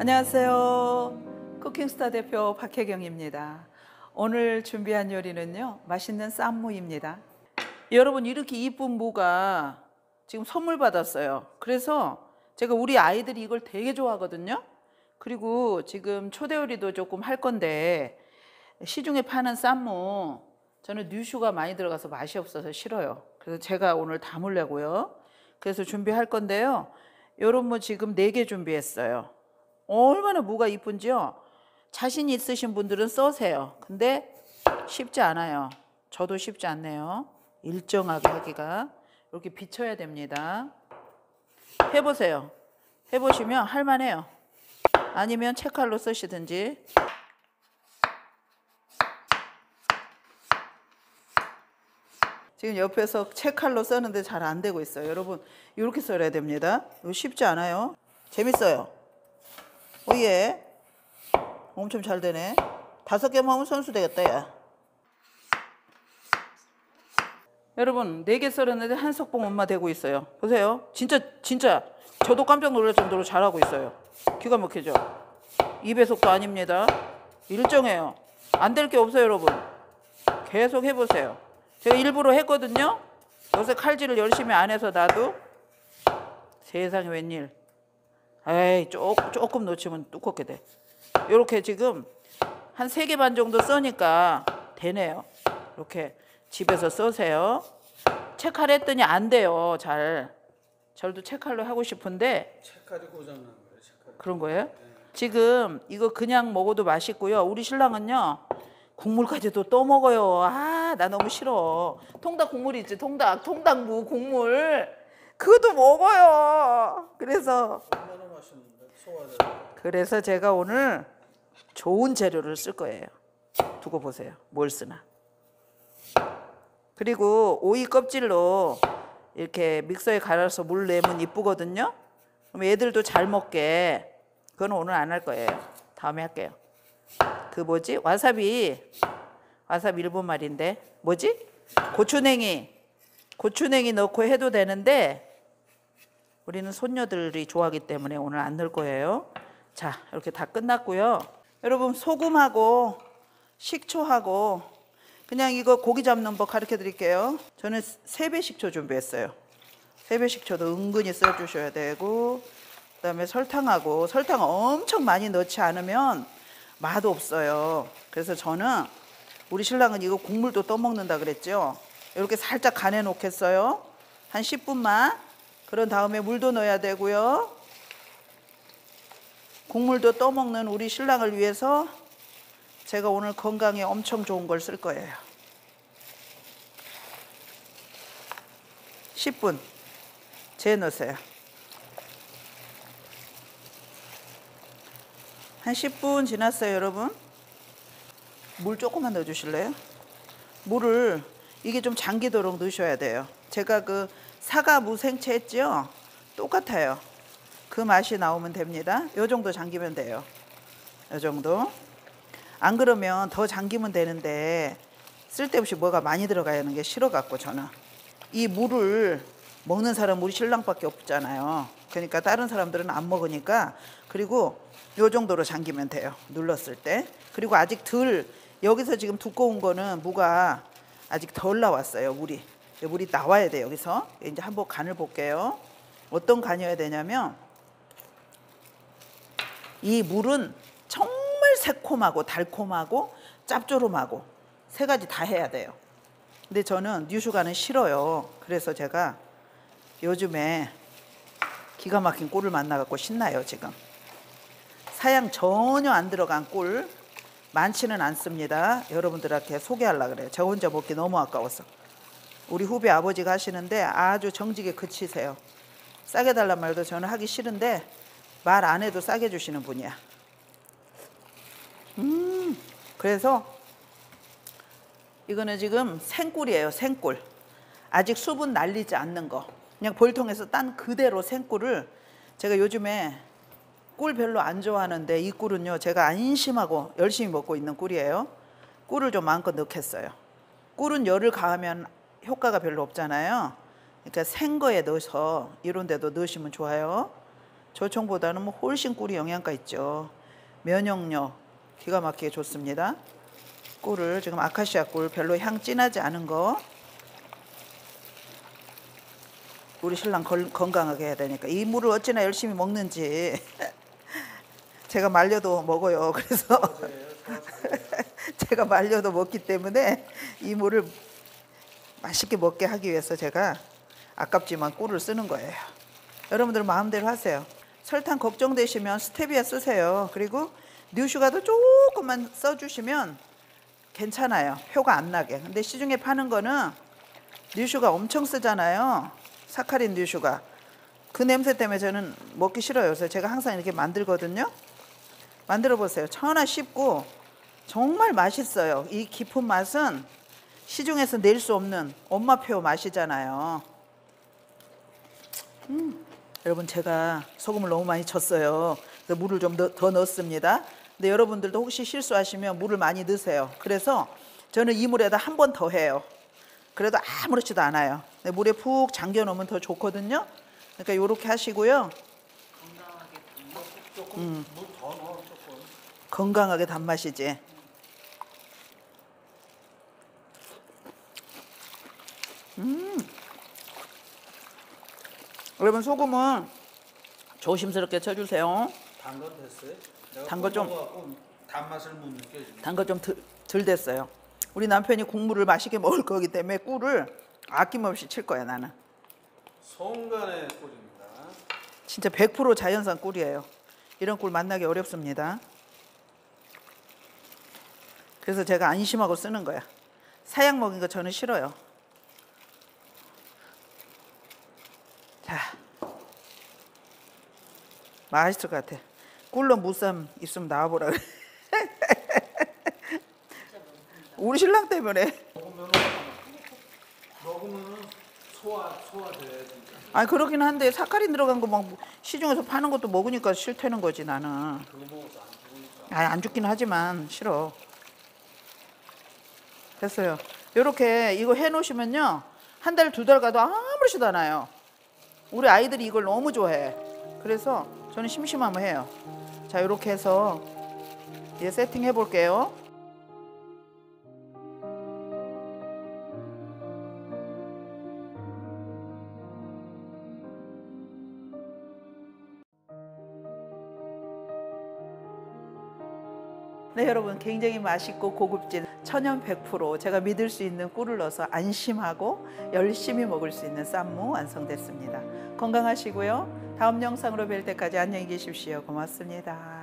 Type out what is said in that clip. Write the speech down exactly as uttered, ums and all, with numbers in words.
안녕하세요. 쿠킹스타 대표 박혜경입니다. 오늘 준비한 요리는요, 맛있는 쌈무입니다. 여러분, 이렇게 이쁜 무가 지금 선물 받았어요. 그래서 제가 우리 아이들이 이걸 되게 좋아하거든요. 그리고 지금 초대 요리도 조금 할 건데, 시중에 파는 쌈무 저는 뉴슈가 많이 들어가서 맛이 없어서 싫어요. 그래서 제가 오늘 담으려고요. 그래서 준비할 건데요, 요런 무 지금 네 개 준비했어요. 얼마나 무가 이쁜지요? 자신 있으신 분들은 써세요. 근데 쉽지 않아요. 저도 쉽지 않네요. 일정하게 하기가. 이렇게 비춰야 됩니다. 해보세요. 해보시면 할만해요. 아니면 채칼로 쓰시든지. 지금 옆에서 채칼로 써는데 잘 안 되고 있어요. 여러분, 이렇게 썰어야 됩니다. 이거 쉽지 않아요. 재밌어요. 오예. 엄청 잘 되네. 다섯 개만 하면 선수 되겠다, 야. 여러분, 네 개 썰었는데 한석봉 엄마 되고 있어요. 보세요. 진짜, 진짜. 저도 깜짝 놀랄 정도로 잘하고 있어요. 기가 막히죠? 이 배속도 아닙니다. 일정해요. 안 될 게 없어요, 여러분. 계속 해보세요. 제가 일부러 했거든요. 요새 칼질을 열심히 안 해서 나도. 세상에 웬일. 에이, 조금, 조금 놓치면 두껍게 돼. 요렇게 지금 한 세 개 반 정도 써니까 되네요. 이렇게 집에서 써세요. 채칼 했더니 안 돼요, 잘. 저도 채칼로 하고 싶은데. 채칼이 고장난 거예요, 채칼. 그런 거예요? 네. 지금 이거 그냥 먹어도 맛있고요. 우리 신랑은요, 국물까지도 떠먹어요. 아, 나 너무 싫어. 통닭 국물 있지, 통닭. 통닭무 국물. 그것도 먹어요. 그래서. 얼마나 맛있는데, 소화제가. 그래서 제가 오늘 좋은 재료를 쓸 거예요. 두고 보세요. 뭘 쓰나. 그리고 오이 껍질로 이렇게 믹서에 갈아서 물 내면 이쁘거든요. 그럼 애들도 잘 먹게. 그건 오늘 안 할 거예요. 다음에 할게요. 그 뭐지? 와사비. 와사비 일본 말인데 뭐지? 고추냉이. 고추냉이 넣고 해도 되는데 우리는 손녀들이 좋아하기 때문에 오늘 안 넣을 거예요. 자, 이렇게 다 끝났고요. 여러분, 소금하고 식초하고 그냥 이거 고기 잡는 법 가르쳐 드릴게요. 저는 세 배 식초 준비했어요. 세 배 식초도 은근히 써주셔야 되고, 그 다음에 설탕하고, 설탕 엄청 많이 넣지 않으면 맛 없어요. 그래서 저는, 우리 신랑은 이거 국물도 떠먹는다 그랬죠. 이렇게 살짝 간해 놓겠어요. 한 십 분만. 그런 다음에 물도 넣어야 되고요. 국물도 떠먹는 우리 신랑을 위해서 제가 오늘 건강에 엄청 좋은 걸 쓸 거예요. 십 분 재 넣으세요. 한 십 분 지났어요, 여러분. 물 조금만 넣어 주실래요? 물을 이게 좀 잠기도록 넣으셔야 돼요. 제가 그 사과 무 생채 했죠? 똑같아요. 그 맛이 나오면 됩니다. 요 정도 잠기면 돼요. 요 정도. 안 그러면 더 잠기면 되는데 쓸데없이 뭐가 많이 들어가는 게 싫어 갖고 저는. 이 물을 먹는 사람 우리 신랑밖에 없잖아요. 그러니까 다른 사람들은 안 먹으니까. 그리고 요 정도로 잠기면 돼요, 눌렀을 때. 그리고 아직 덜, 여기서 지금 두꺼운 거는 무가 아직 덜 나왔어요. 물이 물이 나와야 돼요. 여기서 이제 한번 간을 볼게요. 어떤 간이어야 되냐면, 이 물은 정말 새콤하고 달콤하고 짭조름하고 세 가지 다 해야 돼요. 근데 저는 뉴슈가는 싫어요. 그래서 제가 요즘에 기가 막힌 꿀을 만나갖고 신나요, 지금. 사양 전혀 안 들어간 꿀, 많지는 않습니다. 여러분들한테 소개하려고 그래요. 저 혼자 먹기 너무 아까워서. 우리 후배 아버지가 하시는데 아주 정직에 그치세요. 싸게 달란 말도 저는 하기 싫은데 말 안 해도 싸게 주시는 분이야. 음, 그래서 이거는 지금 생꿀이에요, 생꿀. 아직 수분 날리지 않는 거. 그냥 볼통에서 딴 그대로 생꿀을. 제가 요즘에 꿀 별로 안 좋아하는데 이 꿀은요, 제가 안심하고 열심히 먹고 있는 꿀이에요. 꿀을 좀 마음껏 넣겠어요. 꿀은 열을 가하면 효과가 별로 없잖아요. 그러니까 생거에 넣어서 이런 데도 넣으시면 좋아요. 조청보다는 뭐 훨씬 꿀이 영양가 있죠. 면역력 기가 막히게 좋습니다. 꿀을 지금 아카시아 꿀 별로 향 진하지 않은 거. 우리 신랑 걸, 건강하게 해야 되니까 이 물을 어찌나 열심히 먹는지 제가 말려도 먹어요. 그래서 제가 말려도 먹기 때문에 이 물을 맛있게 먹게 하기 위해서 제가 아깝지만 꿀을 쓰는 거예요. 여러분들 마음대로 하세요. 설탕 걱정되시면 스테비아 쓰세요. 그리고 뉴슈가도 조금만 써주시면 괜찮아요. 표가 안 나게. 근데 시중에 파는 거는 뉴슈가 엄청 쓰잖아요. 사카린 뉴슈가. 그 냄새 때문에 저는 먹기 싫어요. 그래서 제가 항상 이렇게 만들거든요. 만들어 보세요. 천하 쉽고 정말 맛있어요. 이 깊은 맛은 시중에서 낼 수 없는 엄마표 맛이잖아요. 음, 여러분 제가 소금을 너무 많이 쳤어요. 그래서 물을 좀 더 넣습니다. 근데 여러분들도 혹시 실수하시면 물을 많이 넣으세요. 그래서 저는 이 물에다 한 번 더 해요. 그래도 아무렇지도 않아요. 근데 물에 푹 잠겨 놓으면 더 좋거든요. 그러니까 요렇게 하시고요. 건강하게 단맛 조금 음. 물 더 넣어 조금. 건강하게 단맛이지. 음. 여러분 소금은 조심스럽게 쳐주세요. 단 거 됐어요? 단 거 좀 단맛을 못 느껴지네. 단 거 좀 덜 됐어요. 우리 남편이 국물을 맛있게 먹을 거기 때문에 꿀을 아낌없이 칠 거야. 나는 성간의 꿀입니다. 진짜 백 퍼센트 자연산 꿀이에요. 이런 꿀 만나기 어렵습니다. 그래서 제가 안심하고 쓰는 거야. 사약 먹인 거 저는 싫어요. 자, 맛있을 것 같아. 꿀로 무쌈 있으면 나와보라. 우리 신랑 때문에. 먹으면 먹으면 소화 소화돼. 아 그렇긴 한데 사카린 들어간 거 막 시중에서 파는 것도 먹으니까 싫다는 거지 나는. 그거 먹어도 안 죽으니까. 아 안 죽긴 하지만 싫어. 됐어요. 이렇게 이거 해놓으시면요 한 달 두 달 가도 아무렇지도 않아요. 우리 아이들이 이걸 너무 좋아해. 그래서 저는 심심하면 해요. 자 이렇게 해서 이제 세팅 해볼게요. 네 여러분 굉장히 맛있고 고급진 천연 백 퍼센트 제가 믿을 수 있는 꿀을 넣어서 안심하고 열심히 먹을 수 있는 쌈무 완성됐습니다. 건강하시고요. 다음 영상으로 뵐 때까지 안녕히 계십시오. 고맙습니다.